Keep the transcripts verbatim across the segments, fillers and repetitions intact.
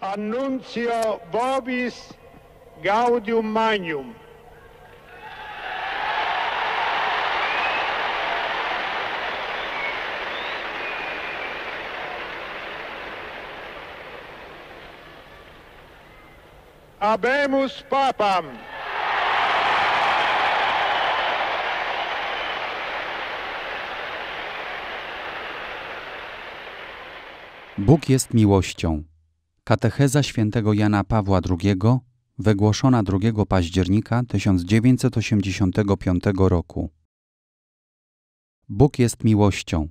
Annuncio vobis gaudium magnum. Habemus Papam. Bóg jest miłością. Katecheza świętego Jana Pawła drugiego, wygłoszona drugiego października tysiąc dziewięćset osiemdziesiątego piątego roku. Bóg jest miłością.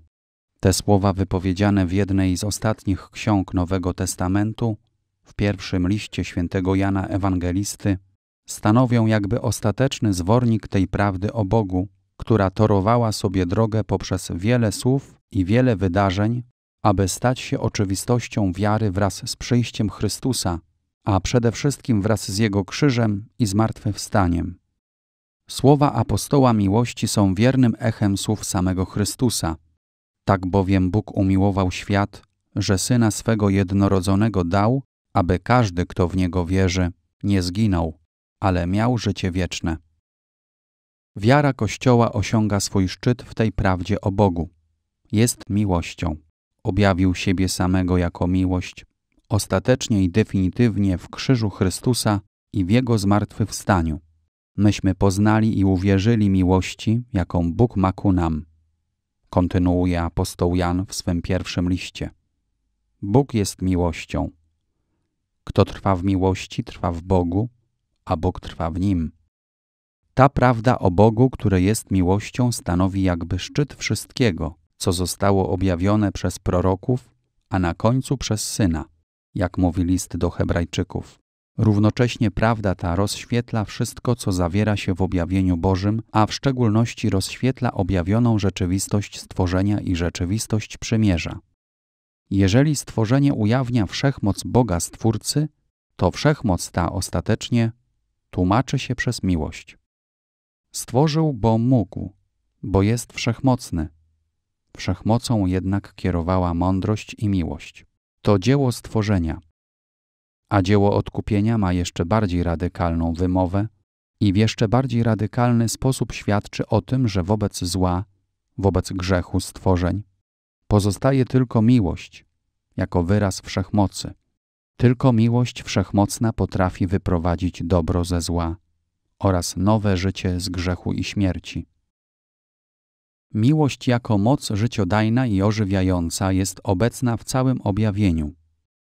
Te słowa wypowiedziane w jednej z ostatnich ksiąg Nowego Testamentu, w pierwszym liście świętego Jana Ewangelisty, stanowią jakby ostateczny zwornik tej prawdy o Bogu, która torowała sobie drogę poprzez wiele słów i wiele wydarzeń, aby stać się oczywistością wiary wraz z przyjściem Chrystusa, a przede wszystkim wraz z Jego krzyżem i zmartwychwstaniem. Słowa apostoła miłości są wiernym echem słów samego Chrystusa. Tak bowiem Bóg umiłował świat, że Syna swego jednorodzonego dał, aby każdy, kto w Niego wierzy, nie zginął, ale miał życie wieczne. Wiara Kościoła osiąga swój szczyt w tej prawdzie o Bogu. Jest miłością. Objawił siebie samego jako miłość, ostatecznie i definitywnie w krzyżu Chrystusa i w Jego zmartwychwstaniu. Myśmy poznali i uwierzyli miłości, jaką Bóg ma ku nam. Kontynuuje apostoł Jan w swym pierwszym liście. Bóg jest miłością. Kto trwa w miłości, trwa w Bogu, a Bóg trwa w nim. Ta prawda o Bogu, który jest miłością, stanowi jakby szczyt wszystkiego, co zostało objawione przez proroków, a na końcu przez Syna, jak mówi list do Hebrajczyków. Równocześnie prawda ta rozświetla wszystko, co zawiera się w objawieniu Bożym, a w szczególności rozświetla objawioną rzeczywistość stworzenia i rzeczywistość przymierza. Jeżeli stworzenie ujawnia wszechmoc Boga Stwórcy, to wszechmoc ta ostatecznie tłumaczy się przez miłość. Stworzył, bo mógł, bo jest wszechmocny. Wszechmocą jednak kierowała mądrość i miłość. To dzieło stworzenia. A dzieło odkupienia ma jeszcze bardziej radykalną wymowę i w jeszcze bardziej radykalny sposób świadczy o tym, że wobec zła, wobec grzechu stworzeń, pozostaje tylko miłość, jako wyraz wszechmocy. Tylko miłość wszechmocna potrafi wyprowadzić dobro ze zła oraz nowe życie z grzechu i śmierci. Miłość jako moc życiodajna i ożywiająca jest obecna w całym objawieniu.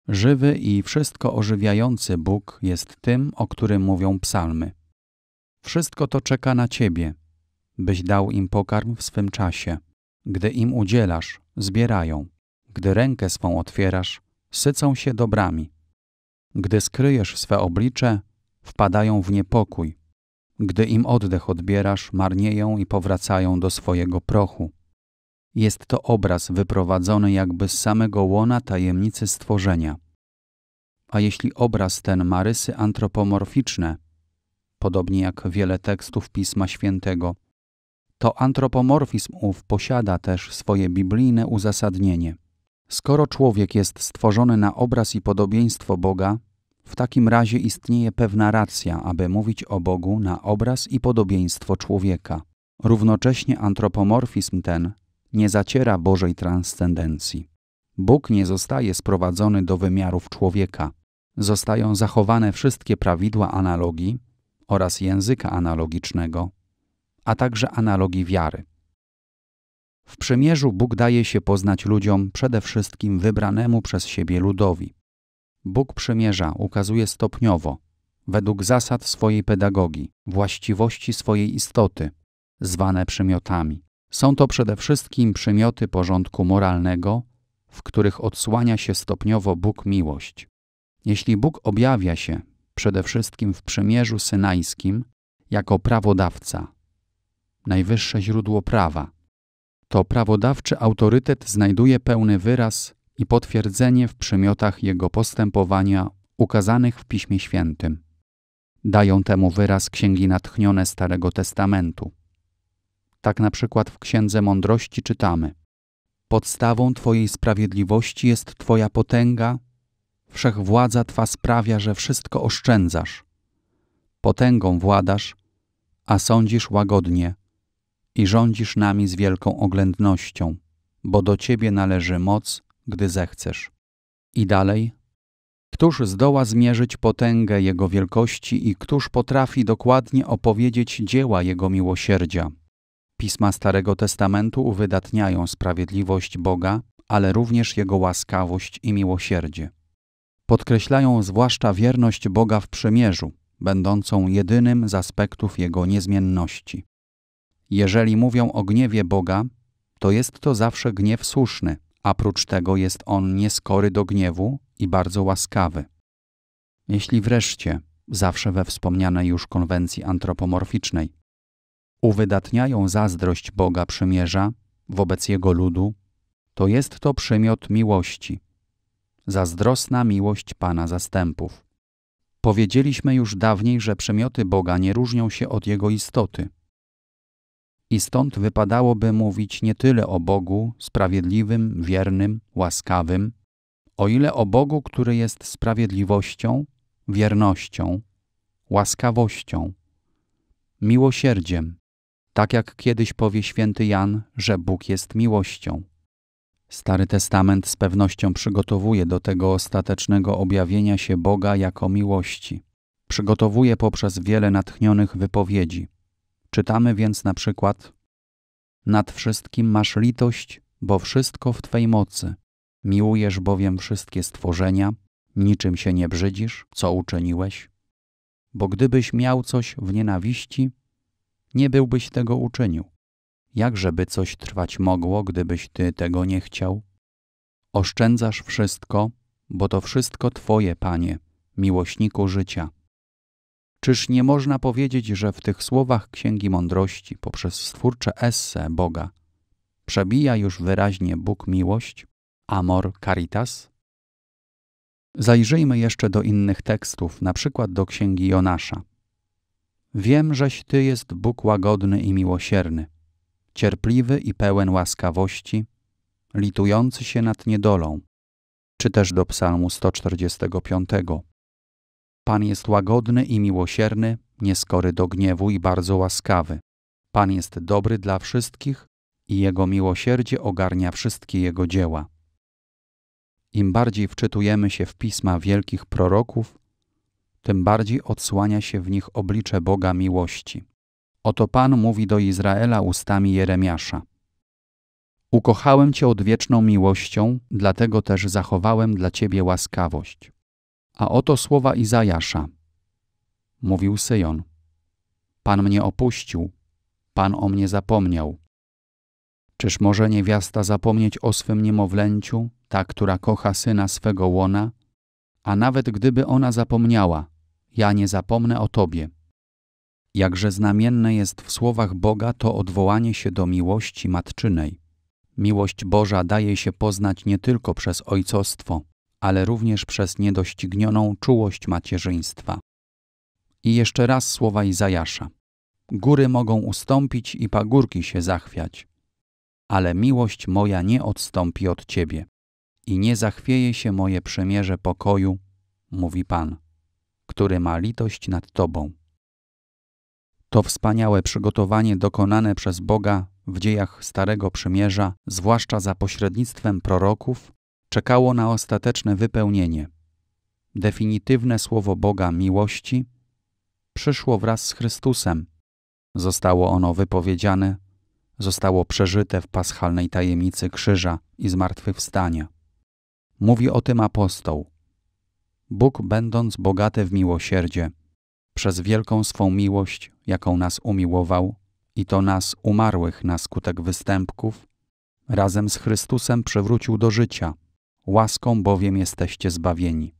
Żywy i wszystko ożywiający Bóg jest tym, o którym mówią psalmy. Wszystko to czeka na Ciebie, byś dał im pokarm w swym czasie. Gdy im udzielasz, zbierają. Gdy rękę swą otwierasz, sycą się dobrami. Gdy skryjesz swe oblicze, wpadają w niepokój. Gdy im oddech odbierasz, marnieją i powracają do swojego prochu. Jest to obraz wyprowadzony jakby z samego łona tajemnicy stworzenia. A jeśli obraz ten ma rysy antropomorficzne, podobnie jak wiele tekstów Pisma Świętego, to antropomorfizm ów posiada też swoje biblijne uzasadnienie. Skoro człowiek jest stworzony na obraz i podobieństwo Boga, w takim razie istnieje pewna racja, aby mówić o Bogu na obraz i podobieństwo człowieka. Równocześnie antropomorfizm ten nie zaciera Bożej transcendencji. Bóg nie zostaje sprowadzony do wymiarów człowieka. Zostają zachowane wszystkie prawidła analogii oraz języka analogicznego, a także analogii wiary. W przymierzu Bóg daje się poznać ludziom, przede wszystkim wybranemu przez siebie ludowi. Bóg przymierza ukazuje stopniowo, według zasad swojej pedagogii, właściwości swojej istoty, zwane przymiotami. Są to przede wszystkim przymioty porządku moralnego, w których odsłania się stopniowo Bóg miłość. Jeśli Bóg objawia się przede wszystkim w przymierzu synajskim jako prawodawca, najwyższe źródło prawa, to prawodawczy autorytet znajduje pełny wyraz i potwierdzenie w przymiotach Jego postępowania ukazanych w Piśmie Świętym. Dają temu wyraz księgi natchnione Starego Testamentu. Tak na przykład w Księdze Mądrości czytamy: podstawą Twojej sprawiedliwości jest Twoja potęga, wszechwładza Twa sprawia, że wszystko oszczędzasz. Potęgą władasz, a sądzisz łagodnie i rządzisz nami z wielką oględnością, bo do Ciebie należy moc, gdy zechcesz. I dalej. Któż zdoła zmierzyć potęgę Jego wielkości i któż potrafi dokładnie opowiedzieć dzieła Jego miłosierdzia? Pisma Starego Testamentu uwydatniają sprawiedliwość Boga, ale również Jego łaskawość i miłosierdzie. Podkreślają zwłaszcza wierność Boga w przymierzu, będącą jedynym z aspektów Jego niezmienności. Jeżeli mówią o gniewie Boga, to jest to zawsze gniew słuszny, a prócz tego jest on nieskory do gniewu i bardzo łaskawy. Jeśli wreszcie, zawsze we wspomnianej już konwencji antropomorficznej, uwydatniają zazdrość Boga przymierza wobec Jego ludu, to jest to przymiot miłości. Zazdrosna miłość Pana zastępów. Powiedzieliśmy już dawniej, że przymioty Boga nie różnią się od Jego istoty. I stąd wypadałoby mówić nie tyle o Bogu sprawiedliwym, wiernym, łaskawym, o ile o Bogu, który jest sprawiedliwością, wiernością, łaskawością, miłosierdziem, tak jak kiedyś powie święty Jan, że Bóg jest miłością. Stary Testament z pewnością przygotowuje do tego ostatecznego objawienia się Boga jako miłości. Przygotowuje poprzez wiele natchnionych wypowiedzi. Czytamy więc na przykład: nad wszystkim masz litość, bo wszystko w Twej mocy. Miłujesz bowiem wszystkie stworzenia, niczym się nie brzydzisz, co uczyniłeś. Bo gdybyś miał coś w nienawiści, nie byłbyś tego uczynił. Jakżeby coś trwać mogło, gdybyś Ty tego nie chciał? Oszczędzasz wszystko, bo to wszystko Twoje, Panie, miłośniku życia. Czyż nie można powiedzieć, że w tych słowach Księgi Mądrości poprzez stwórcze esse Boga przebija już wyraźnie Bóg miłość, amor caritas? Zajrzyjmy jeszcze do innych tekstów, na przykład do Księgi Jonasza. Wiem, żeś Ty jest Bóg łagodny i miłosierny, cierpliwy i pełen łaskawości, litujący się nad niedolą, czy też do Psalmu sto czterdziestego piątego. Pan jest łagodny i miłosierny, nieskory do gniewu i bardzo łaskawy. Pan jest dobry dla wszystkich i Jego miłosierdzie ogarnia wszystkie Jego dzieła. Im bardziej wczytujemy się w pisma wielkich proroków, tym bardziej odsłania się w nich oblicze Boga miłości. Oto Pan mówi do Izraela ustami Jeremiasza: ukochałem Cię odwieczną miłością, dlatego też zachowałem dla Ciebie łaskawość. A oto słowa Izajasza. Mówił Syjon: Pan mnie opuścił, Pan o mnie zapomniał. Czyż może niewiasta zapomnieć o swym niemowlęciu, ta, która kocha syna swego łona? A nawet gdyby ona zapomniała, ja nie zapomnę o Tobie. Jakże znamienne jest w słowach Boga to odwołanie się do miłości matczynej. Miłość Boża daje się poznać nie tylko przez ojcostwo, ale również przez niedoścignioną czułość macierzyństwa. I jeszcze raz słowa Izajasza. Góry mogą ustąpić i pagórki się zachwiać, ale miłość moja nie odstąpi od Ciebie i nie zachwieje się moje przymierze pokoju, mówi Pan, który ma litość nad Tobą. To wspaniałe przygotowanie dokonane przez Boga w dziejach Starego Przymierza, zwłaszcza za pośrednictwem proroków, czekało na ostateczne wypełnienie. Definitywne słowo Boga miłości przyszło wraz z Chrystusem. Zostało ono wypowiedziane, zostało przeżyte w paschalnej tajemnicy krzyża i zmartwychwstania. Mówi o tym apostoł. Bóg, będąc bogaty w miłosierdzie, przez wielką swą miłość, jaką nas umiłował, i to nas umarłych na skutek występków, razem z Chrystusem przywrócił do życia. Łaską bowiem jesteście zbawieni.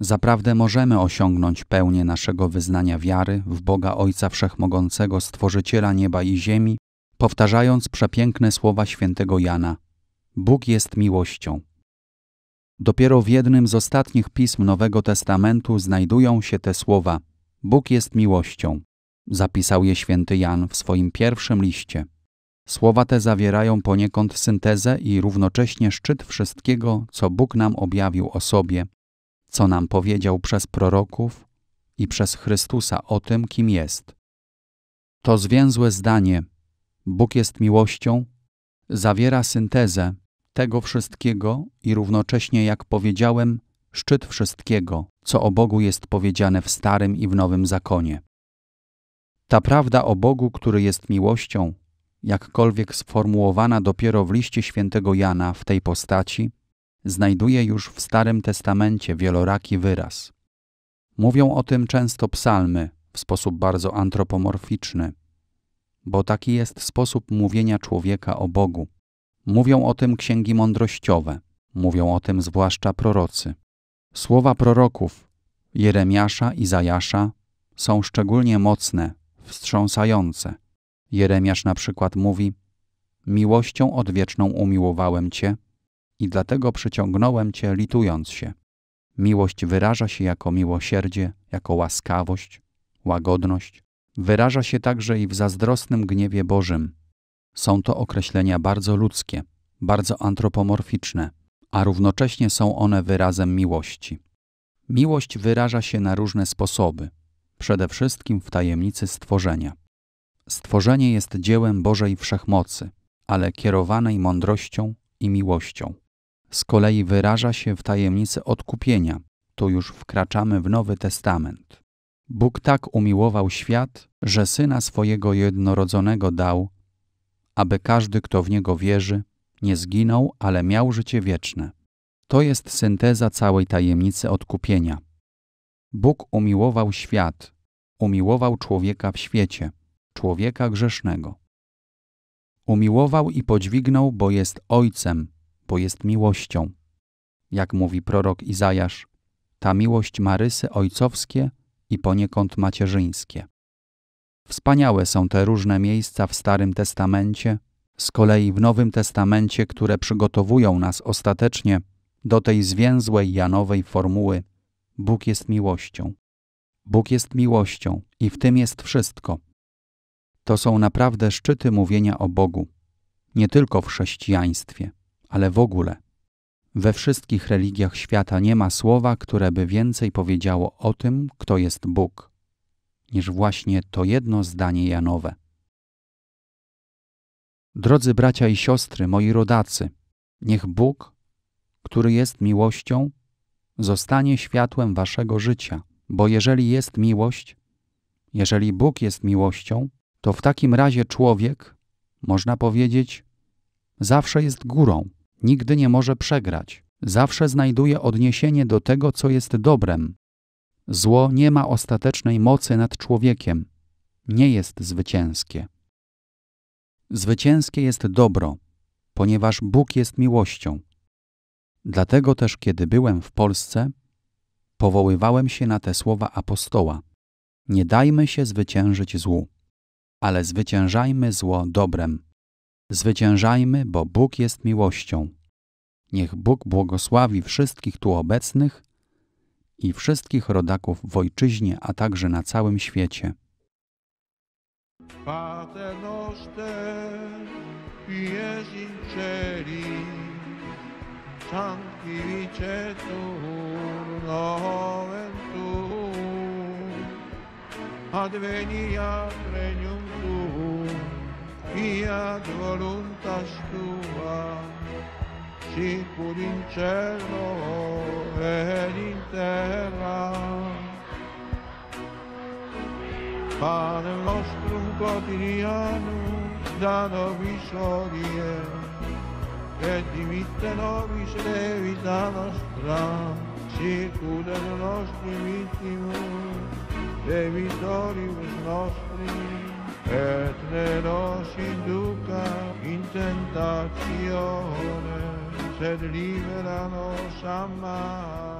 Zaprawdę możemy osiągnąć pełnię naszego wyznania wiary w Boga Ojca Wszechmogącego, Stworzyciela nieba i ziemi, powtarzając przepiękne słowa świętego Jana. Bóg jest miłością. Dopiero w jednym z ostatnich pism Nowego Testamentu znajdują się te słowa. Bóg jest miłością. Zapisał je święty Jan w swoim pierwszym liście. Słowa te zawierają poniekąd syntezę i równocześnie szczyt wszystkiego, co Bóg nam objawił o sobie, co nam powiedział przez proroków i przez Chrystusa o tym, kim jest. To zwięzłe zdanie „Bóg jest miłością” zawiera syntezę tego wszystkiego i równocześnie, jak powiedziałem, szczyt wszystkiego, co o Bogu jest powiedziane w Starym i w Nowym Zakonie. Ta prawda o Bogu, który jest miłością, jakkolwiek sformułowana dopiero w liście świętego Jana w tej postaci, znajduje już w Starym Testamencie wieloraki wyraz. Mówią o tym często psalmy w sposób bardzo antropomorficzny, bo taki jest sposób mówienia człowieka o Bogu. Mówią o tym księgi mądrościowe, mówią o tym zwłaszcza prorocy. Słowa proroków Jeremiasza i Izajasza są szczególnie mocne, wstrząsające. Jeremiasz na przykład mówi: „Miłością odwieczną umiłowałem Cię i dlatego przyciągnąłem Cię, litując się”. Miłość wyraża się jako miłosierdzie, jako łaskawość, łagodność. Wyraża się także i w zazdrosnym gniewie Bożym. Są to określenia bardzo ludzkie, bardzo antropomorficzne, a równocześnie są one wyrazem miłości. Miłość wyraża się na różne sposoby, przede wszystkim w tajemnicy stworzenia. Stworzenie jest dziełem Bożej wszechmocy, ale kierowanej mądrością i miłością. Z kolei wyraża się w tajemnicy odkupienia, tu już wkraczamy w Nowy Testament. Bóg tak umiłował świat, że Syna swojego jednorodzonego dał, aby każdy, kto w Niego wierzy, nie zginął, ale miał życie wieczne. To jest synteza całej tajemnicy odkupienia. Bóg umiłował świat, umiłował człowieka w świecie, człowieka grzesznego. Umiłował i podźwignął, bo jest Ojcem, bo jest miłością. Jak mówi prorok Izajasz, ta miłość ma rysy ojcowskie i poniekąd macierzyńskie. Wspaniałe są te różne miejsca w Starym Testamencie, z kolei w Nowym Testamencie, które przygotowują nas ostatecznie do tej zwięzłej janowej formuły „Bóg jest miłością”. Bóg jest miłością i w tym jest wszystko. To są naprawdę szczyty mówienia o Bogu, nie tylko w chrześcijaństwie, ale w ogóle. We wszystkich religiach świata nie ma słowa, które by więcej powiedziało o tym, kto jest Bóg, niż właśnie to jedno zdanie janowe. Drodzy bracia i siostry, moi rodacy, niech Bóg, który jest miłością, zostanie światłem waszego życia, bo jeżeli jest miłość, jeżeli Bóg jest miłością, to w takim razie człowiek, można powiedzieć, zawsze jest górą, nigdy nie może przegrać, zawsze znajduje odniesienie do tego, co jest dobrem. Zło nie ma ostatecznej mocy nad człowiekiem, nie jest zwycięskie. Zwycięskie jest dobro, ponieważ Bóg jest miłością. Dlatego też, kiedy byłem w Polsce, powoływałem się na te słowa apostoła: nie dajmy się zwyciężyć złu, ale zwyciężajmy zło dobrem. Zwyciężajmy, bo Bóg jest miłością. Niech Bóg błogosławi wszystkich tu obecnych i wszystkich rodaków w Ojczyźnie, a także na całym świecie. Pater noster, quies in celi, sanctificetur nomen tuum, adveniat regnum tuum, fiat voluntas tua, sicur in cielo et in terra. Panem nostrum quotidianum da nobis hodie, et dimitte nobis debita nostra, sicur et nostri vittimus debitoribus nostri, et ne nos induca in tentatione, sed libera nos a male.